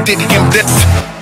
Did you get this?